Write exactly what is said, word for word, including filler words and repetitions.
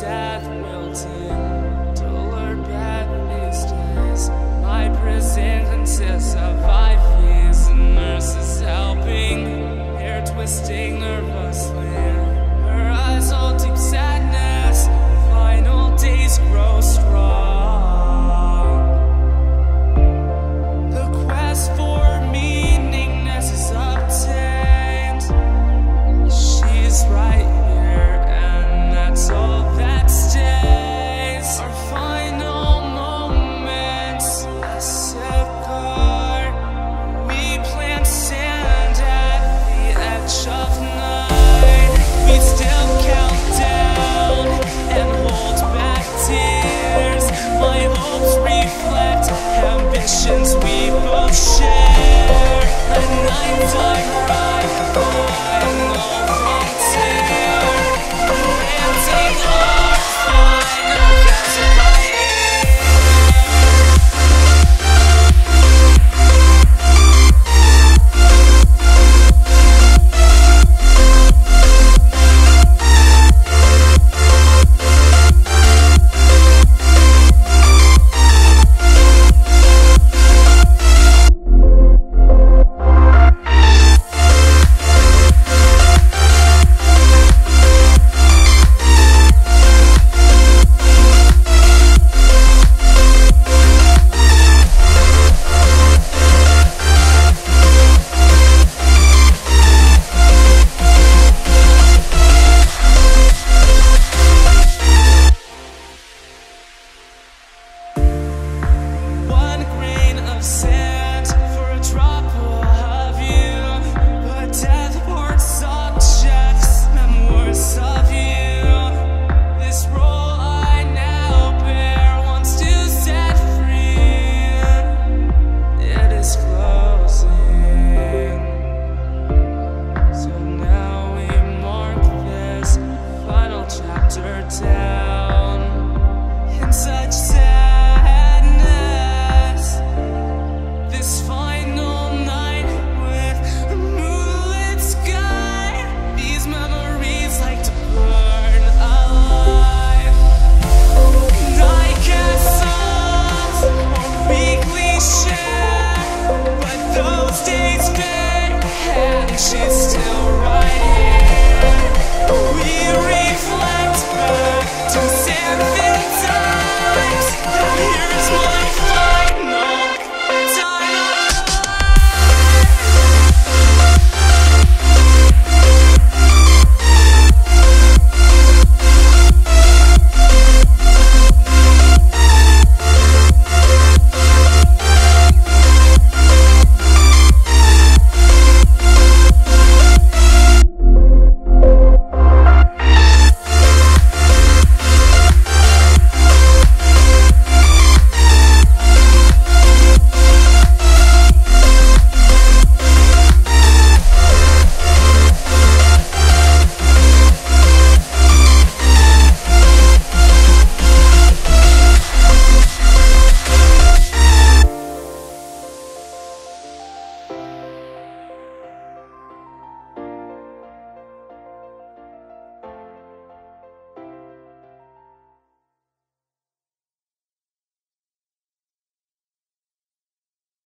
death will tend to lure bad business. My prison consists of I Vs and nurses helping, hair twisting, nervously. Her eyes hold deep sadness. Final days grow strong.